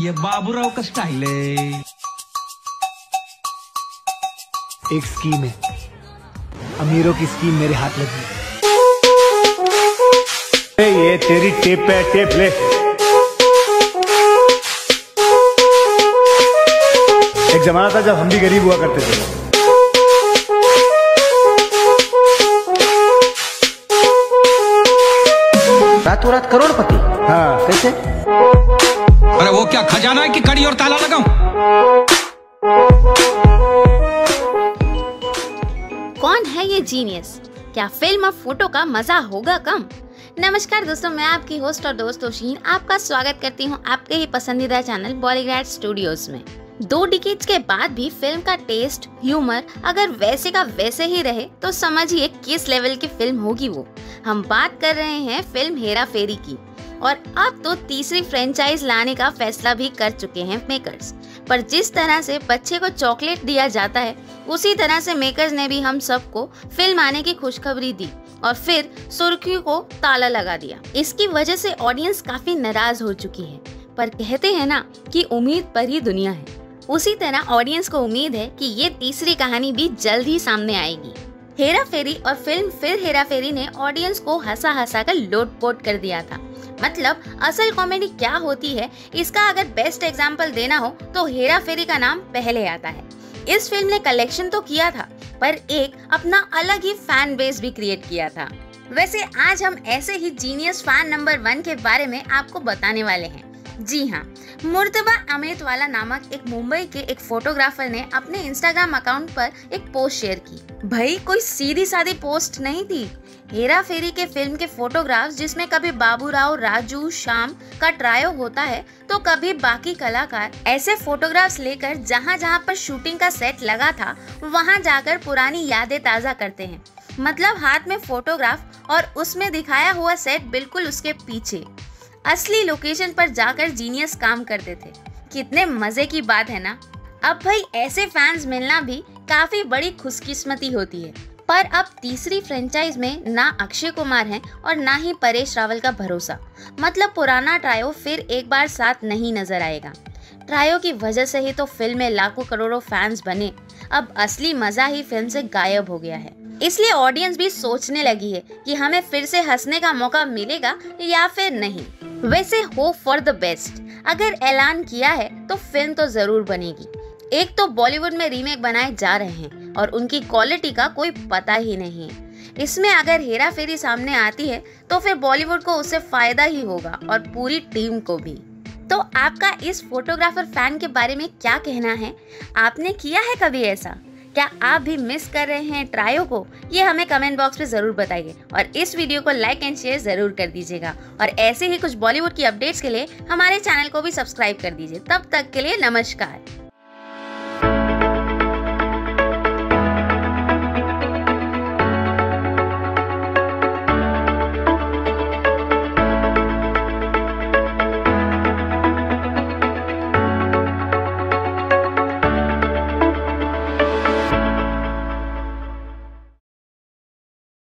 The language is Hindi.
ये बाबूराव का स्टाइल है। एक स्कीम है, अमीरों की स्कीम मेरे हाथ लगी। ये तेरी टेप है, टेप ले। एक जमाना था जब हम भी गरीब हुआ करते थे। रातों रात करोड़पति? हाँ, कैसे? अरे वो क्या खजाना है कि कड़ी और ताला लगाऊं? कौन है ये जीनियस? क्या फिल्म और फोटो का मजा होगा कम? नमस्कार दोस्तों, मैं आपकी होस्ट और दोस्त रोशनी आपका स्वागत करती हूँ आपके ही पसंदीदा चैनल बॉलीग्रैड स्टूडियोज़ में। 2 डिकेड्स के बाद भी फिल्म का टेस्ट, ह्यूमर अगर वैसे का वैसे ही रहे तो समझिए किस लेवल की फिल्म होगी वो। हम बात कर रहे हैं फिल्म हेरा फेरी की, और अब तो तीसरी फ्रेंचाइज लाने का फैसला भी कर चुके हैं मेकर्स। पर जिस तरह से बच्चे को चॉकलेट दिया जाता है, उसी तरह से मेकर्स ने भी हम सबको फिल्म आने की खुशखबरी दी और फिर सुर्खियों को ताला लगा दिया। इसकी वजह से ऑडियंस काफी नाराज हो चुकी है, पर कहते हैं ना कि उम्मीद पर ही दुनिया है। उसी तरह ऑडियंस को उम्मीद है कि ये तीसरी कहानी भी जल्द ही सामने आएगी। हेरा फेरी और फिल्म फिर हेरा फेरी ने ऑडियंस को हंसा हंसा कर लोटपोट कर दिया था। मतलब असल कॉमेडी क्या होती है, इसका अगर बेस्ट एग्जांपल देना हो तो हेरा फेरी का नाम पहले आता है। इस फिल्म ने कलेक्शन तो किया था, पर एक अपना अलग ही फैन बेस भी क्रिएट किया था। वैसे आज हम ऐसे ही जीनियस फैन नंबर 1 के बारे में आपको बताने वाले हैं। जी हाँ, मुर्तबा अमित वाला नामक एक मुंबई के एक फोटोग्राफर ने अपने इंस्टाग्राम अकाउंट पर एक पोस्ट शेयर की। भाई कोई सीधी सादी पोस्ट नहीं थी। हेरा फेरी के फिल्म के फोटोग्राफ्स, जिसमें कभी बाबूराव, राजू, श्याम का ट्रायो होता है तो कभी बाकी कलाकार, ऐसे फोटोग्राफ्स लेकर जहाँ जहाँ पर शूटिंग का सेट लगा था वहाँ जाकर पुरानी यादें ताज़ा करते हैं। मतलब हाथ में फोटोग्राफ और उसमें दिखाया हुआ सेट बिल्कुल उसके पीछे असली लोकेशन पर जाकर जीनियस काम करते थे। कितने मजे की बात है ना। अब भाई ऐसे फैंस मिलना भी काफी बड़ी खुशकिस्मती होती है। पर अब तीसरी फ्रेंचाइज में ना अक्षय कुमार हैं और ना ही परेश रावल का भरोसा। मतलब पुराना ट्रायो फिर एक बार साथ नहीं नजर आएगा। ट्रायो की वजह से ही तो फिल्म में लाखों करोड़ों फैंस बने। अब असली मजा ही फिल्म से गायब हो गया है। इसलिए ऑडियंस भी सोचने लगी है कि हमें फिर से हंसने का मौका मिलेगा या फिर नहीं। वैसे होप फॉर द बेस्ट, अगर ऐलान किया है तो फिल्म तो जरूर बनेगी। एक तो बॉलीवुड में रीमेक बनाए जा रहे हैं और उनकी क्वालिटी का कोई पता ही नहीं है। इसमें अगर हेरा फेरी सामने आती है तो फिर बॉलीवुड को उससे फायदा ही होगा और पूरी टीम को भी। तो आपका इस फोटोग्राफर फैन के बारे में क्या कहना है? आपने किया है कभी ऐसा? क्या आप भी मिस कर रहे हैं ट्रायो को? ये हमें कमेंट बॉक्स में ज़रूर बताइए और इस वीडियो को लाइक एंड शेयर ज़रूर कर दीजिएगा। और ऐसे ही कुछ बॉलीवुड की अपडेट्स के लिए हमारे चैनल को भी सब्सक्राइब कर दीजिए। तब तक के लिए नमस्कार।